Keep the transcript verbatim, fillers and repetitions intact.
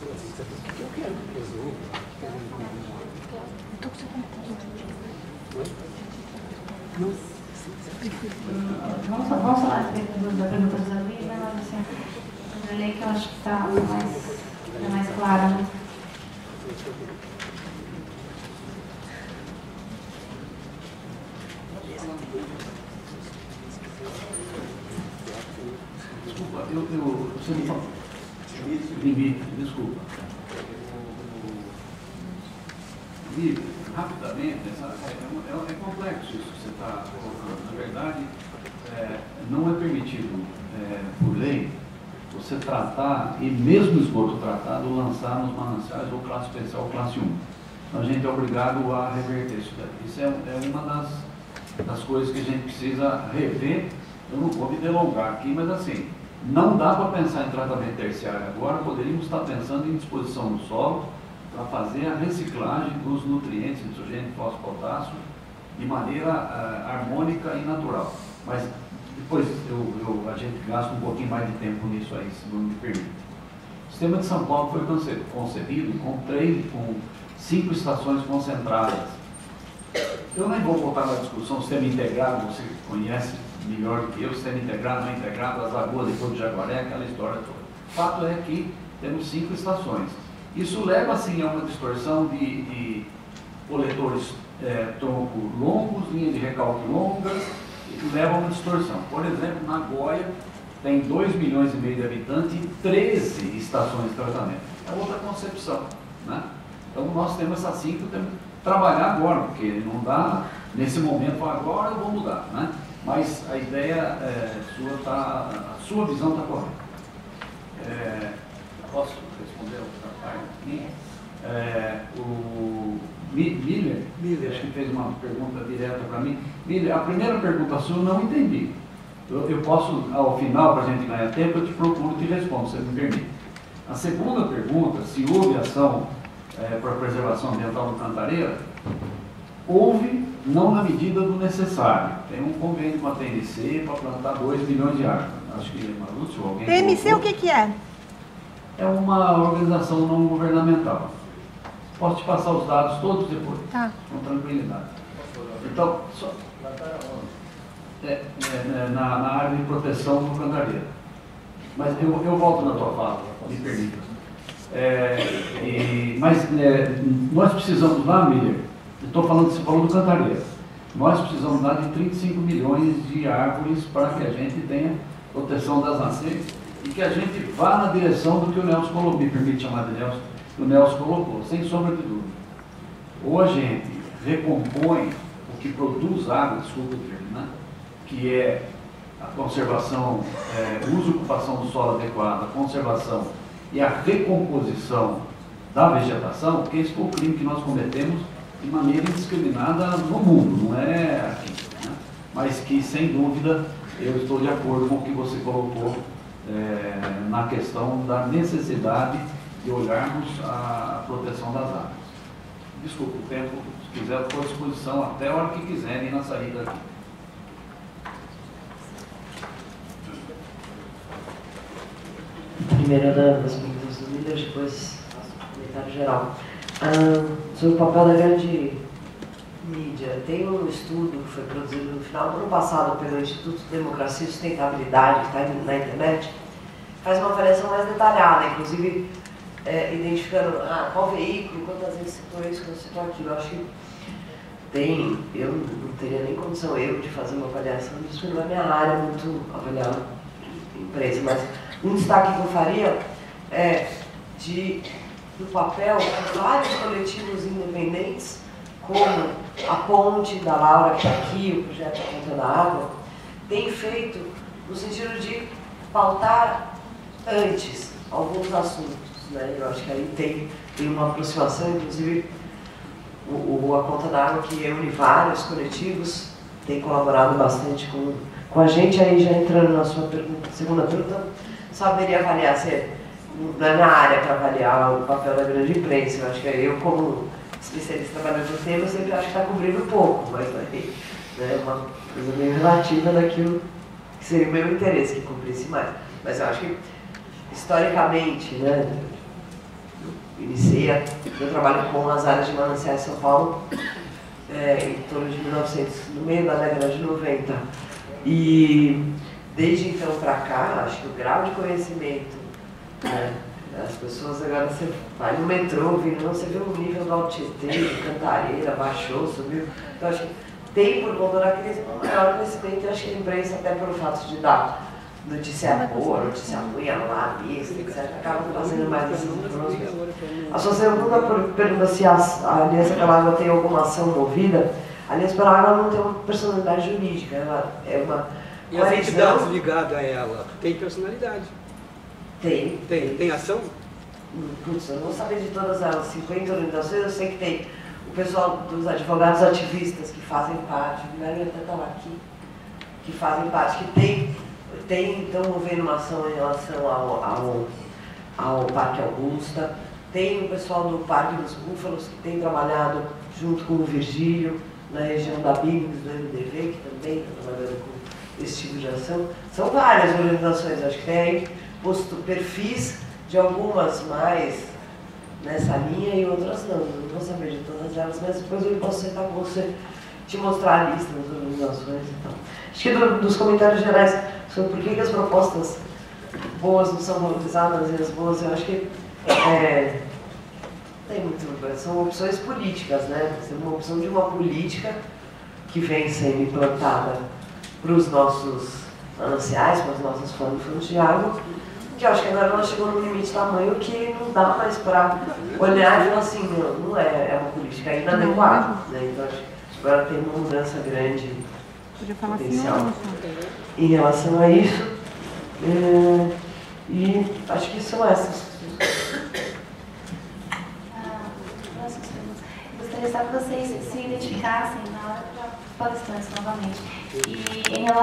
pessoas e dizer, o que eu quero que resolva? Então, você não não Vamos, vamos falar a respeito dos agrícolas ali, mas assim, eu olhei que eu acho que está mais, é mais claro, né? Desculpa, eu, eu, você me falou. Desculpa. Desculpa. Lívia, rapidamente, essa, é, é, é complexo isso que você está colocando. Na verdade, é, não é permitido, é, por lei, você tratar, e mesmo esgoto tratado, lançar nos mananciais ou classe especial, classe um. Então, a gente é obrigado a reverter isso daqui. Isso é, é uma das, das coisas que a gente precisa rever. Eu não vou me delongar aqui, mas assim, não dá para pensar em tratamento terciário agora, poderíamos estar pensando em disposição do solo, para fazer a reciclagem dos nutrientes, nitrogênio, fósforo, potássio, de maneira uh, harmônica e natural. Mas depois eu, eu, a gente gasta um pouquinho mais de tempo nisso aí, se não me permite. O sistema de São Paulo foi concebido, concebido com, três, com cinco estações concentradas. Eu nem vou voltar na discussão do sistema integrado, você conhece melhor do que eu, sistema integrado, não integrado, as lagoas depois do Jaguaré, aquela história toda. O fato é que temos cinco estações. Isso leva, assim, a uma distorção de, de coletores é, tronco longos, linhas de recalque longas, e leva a uma distorção. Por exemplo, na Goiás tem dois milhões e meio de habitantes e treze estações de tratamento. É outra concepção, né? Então, nós temos essas cinco, temos que trabalhar agora, porque não dá, nesse momento, agora eu vou mudar, né? Mas a ideia é, sua tá, a sua visão está correta. É, posso responder a outra parte aqui? É, o Miller, Miller, acho que fez uma pergunta direta para mim. Miller, a primeira pergunta sua eu não entendi. Eu, eu posso, ao final, para a gente ganhar tempo, eu te procuro e te respondo, se me permite. A segunda pergunta, se houve ação é, para a preservação ambiental do Cantareira, houve, não na medida do necessário. Tem um convênio com a T N C para plantar dois milhões de árvores. Acho que Marúcio, alguém... T N C, o que que é? É uma organização não governamental. Posso te passar os dados todos depois? Tá. Com tranquilidade. Então, só... É, é, é, na, na área de proteção do Cantareira. Mas eu, eu volto na tua fala, me permita. É, e, mas é, nós precisamos lá, Miller, eu estou falando, você falou do Cantareira, nós precisamos lá de trinta e cinco milhões de árvores para que a gente tenha proteção das nascentes, e que a gente vá na direção do que o Nelson colocou, me permite chamar de Nelson, que o Nelson colocou, sem sombra de dúvida. Ou a gente recompõe o que produz água, desculpa o termo, né? Que é a conservação, é, uso e ocupação do solo adequada, a conservação e a recomposição da vegetação, que esse foi o crime que nós cometemos de maneira indiscriminada no mundo, não é aqui, né? Mas que, sem dúvida, eu estou de acordo com o que você colocou, É, na questão da necessidade de olharmos a proteção das águas. Desculpa, o tempo, se quiser, estou à disposição até a hora que quiserem na saída aqui. Primeiro, das perguntas do líder, depois faço um comentário geral. Ah, sobre o papel da grande mídia, tem um estudo que foi produzido no final do ano passado pelo Instituto Democracia e Sustentabilidade, que está na internet, faz uma avaliação mais detalhada, inclusive é, identificando ah, qual veículo, quantas vezes citou isso, quantas citou aquilo. Eu acho que tem, eu não teria nem condição eu de fazer uma avaliação disso, não é minha área muito avaliar empresa, mas um destaque que eu faria é de, do papel de vários coletivos independentes, como a Ponte da Laura, que está aqui, o projeto A Conta da Água, tem feito no sentido de pautar antes alguns assuntos, né? Eu acho que aí tem, tem uma aproximação, inclusive o, o A Conta da Água, que reúne vários coletivos, tem colaborado bastante com, com a gente. Aí já entrando na sua pergunta, segunda pergunta, saberia avaliar, se não é na área para avaliar o papel da grande imprensa, eu acho que eu, como especialista trabalhando no tema, eu sempre acho que está cobrindo pouco, mas aí, né, uma coisa meio relativa daquilo que seria o meu interesse, que cobrisse mais. Mas eu acho que, historicamente, né, iniciei a, meu trabalho com as áreas de mananciais em São Paulo é, em torno de mil e novecentos, no meio da década de noventa. E desde então para cá, acho que o grau de conhecimento é, das pessoas, agora você vai no metrô, vindo, você vê o nível do altitude, Cantareira, baixou, subiu. Então acho que tem por conta da crise um maior conhecimento, acho que a imprensa, até pelo fato de dar notícia boa, notícia ruim, alarmada, etcétera, acaba fazendo mais desses problemas. A sua segunda pergunta, se a Aliança para a Água tem alguma ação movida, a Aliança para a Água não tem uma personalidade jurídica, ela é uma... E as entidades ligadas a ela têm personalidade? Tem. Tem, tem ação? Putz, eu não vou saber de todas elas, cinquenta organizações, eu sei que tem o pessoal dos advogados ativistas que fazem parte, o Guilherme até estava aqui, que fazem parte, que tem, tem então, vendo uma ação em relação ao, ao, ao Parque Augusta, tem o pessoal do Parque dos Búfalos que tem trabalhado junto com o Virgílio, na região da Billings, do M D V, que também está trabalhando com esse tipo de ação. São várias organizações, acho que tem aí posto perfis de algumas mais nessa linha e outras não, não vou saber de todas elas, mas depois eu posso sentar com você, te mostrar a lista das organizações e tal. Acho que do, dos comentários gerais sobre por que, que as propostas boas não são valorizadas e as boas, eu acho que é, tem muito, são opções políticas, né? Tem uma opção de uma política que vem sendo implantada para os nossos mananciais, para as nossas fontes de água, que eu acho que agora ela chegou num limite de tamanho que não dá mais para olhar e falar assim, não, não é, é uma política inadequada, né? Então acho que agora tem uma mudança grande potencial assim, em relação a isso, é, e acho que são essas. Ah, nossa, gostaria só que vocês se identificassem na hora para palestrantes novamente. E em relação